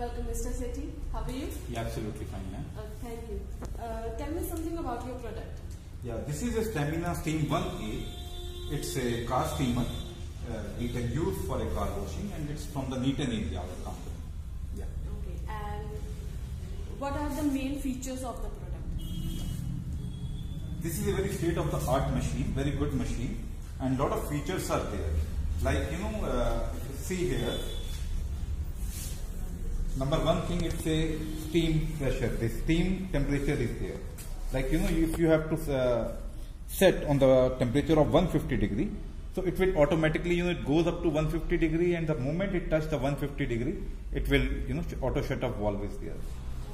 Welcome, Mr. Sethi. How are you? Yeah, absolutely fine, ma'am. Thank you. Tell me something about your product. Yeah, this is a Stamina Steam 1A. It's a car steamer. We can use for a car washing, and it's from the Neaten India Company. Yeah. Okay. And what are the main features of the product? This is a very state-of-the-art machine, very good machine, and lot of features are there. Like see here. Number one thing, it's a steam pressure. The steam temperature is there. Like if you have to set on the temperature of 150 degree, so it will automatically it goes up to 150 degree, and the moment it touches the 150 degree, it will auto shut off valve is there.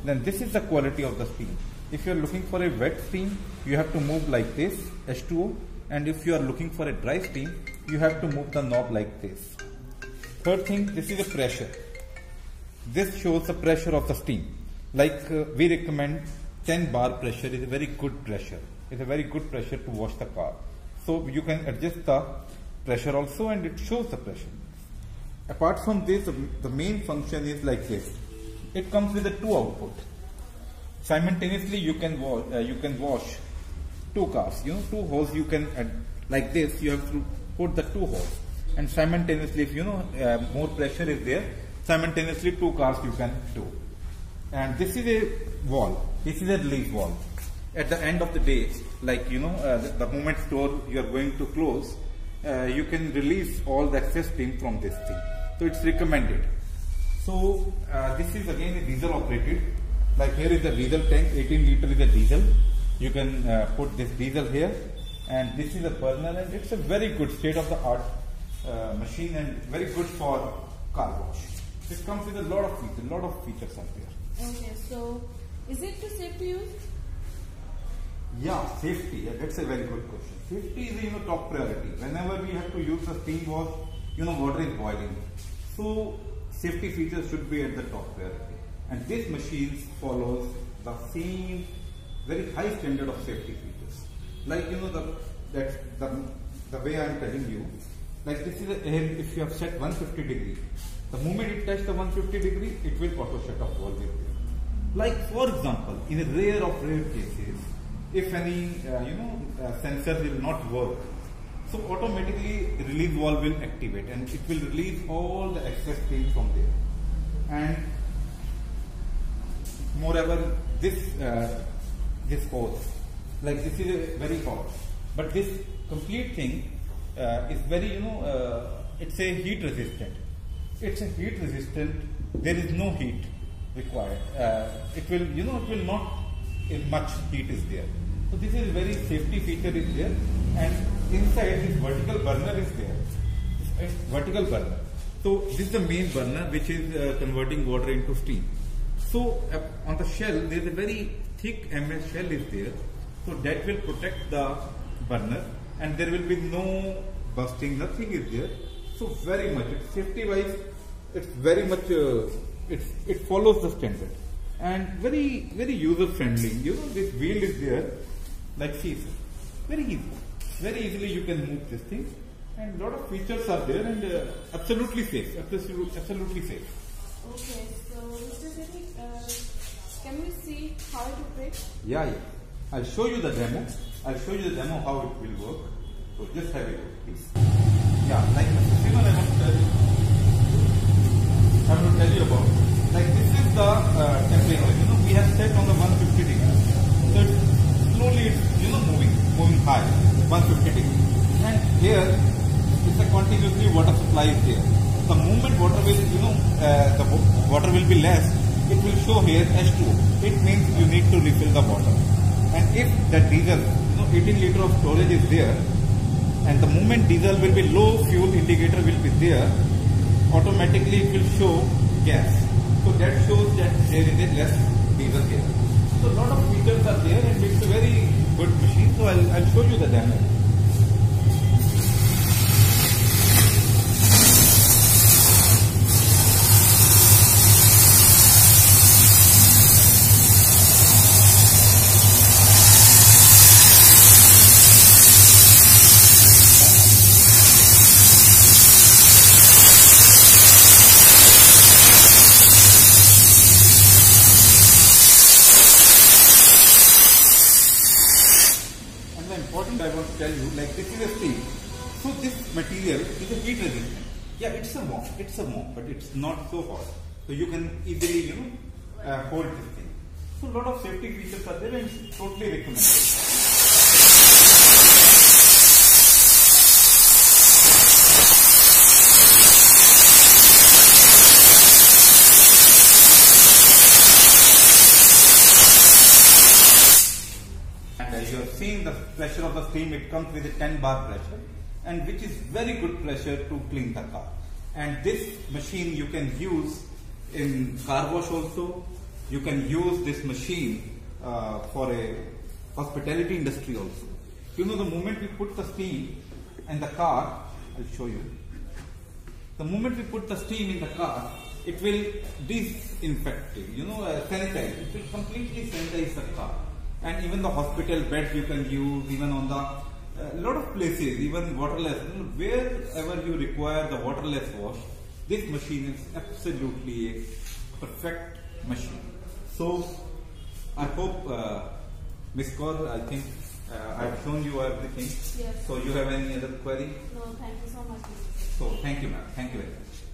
Then this is the quality of the steam. If you are looking for a wet steam, you have to move like this, H2O, and if you are looking for a dry steam, you have to move the knob like this. Third thing, this is a pressure. This shows the pressure of the steam. Like we recommend 10 bar pressure is a very good pressure. It's a very good pressure to wash the car. So you can adjust the pressure also, and it shows the pressure. Apart from this, the main function is like this. It comes with a 2 output. Simultaneously, you can wash 2 cars. 2 hoses you can add. Like this, you have to put the 2 hoses, and simultaneously, if more pressure is there, simultaneously 2 cars you can do. And this is a valve. This is a release valve. At the end of the day, like the moment store you are going to close, you can release all the excess steam from this thing. So it's recommended. So this is again a diesel operated. Like here is the diesel tank, 18 liter is a diesel. You can put this diesel here, and this is a burner, and it's a very good state-of-the-art machine, and very good for car wash. It comes with a lot of features. A lot of features are there. Okay, so is it to safe to use? Yeah, safety. Yeah, that's a very good question. Safety is top priority. Whenever we have to use the steam wash, water is boiling. So safety features should be at the top priority. And this machine follows the same very high standard of safety features. Like the way I am telling you. Like this is air. If you have set 150 degree. The moment it touches the 150 degree, it will auto shut off valve. Like for example, in a rare cases, if any sensor will not work, so automatically release valve will activate, and it will release all the excess steam from there. And moreover, this hose, like this is a very hot, but this complete thing is very it's a heat resistant. It's a heat resistant. There is no heat required. It will it will not much heat is there. So this is very safety feature is there. And inside this vertical burner is there. It's vertical burner. So this is the main burner which is converting water into steam. So on the shell there is a very thick MS shell is there. So that will protect the burner, and there will be no busting. Nothing is there. So very much, it's safety-wise, it's very much, it follows the standard, and very, very user-friendly. This wheel is there, like see, very easy, very easily you can move this thing, and lot of features are there, and absolutely safe, absolutely safe. Okay, so Mr. Sethi, can we see how it operates? Yeah, yeah. I'll show you the demo. I'll show you the demo how it will work. So just have a look, please. Yeah, like I want to tell you about. Like this is the temperature. We have set on the 150 degree. So it's slowly moving high, 150 degree. And here it's a continuously water supply is there. The moment water will the water will be less, it will show here H2O. It means you need to refill the water. And if the diesel 18 liter of storage is there. And the moment diesel will be low, fuel indicator will be there, automatically it will show gas. So that shows that there is a less diesel here. So lot of features are there, and it's a very good machine. So I'll show you the demo. tell you, like this is a steel. So this material is a heat resistant. Yeah, it's a mop, but it's not so hot. So you can easily, hold this thing. So lot of safety features are there and it's totally recommended. You have seen the pressure of the steam, it comes with a 10 bar pressure, and which is very good pressure to clean the car. And this machine you can use in car wash also. You can use this machine for a hospitality industry also. You know, the moment we put the steam in the car, I'll show you. The moment we put the steam in the car, it will disinfect it, sanitize. It will completely sanitize the car. And even the hospital beds you can use, even on the lot of places, even waterless, wherever you require the waterless wash, this machine is absolutely a perfect machine. So, I hope, Ms. Kaur, I think I've shown you everything. Yes. So, you have any other query? No, thank you so much. So, thank you, ma'am. Thank you very much.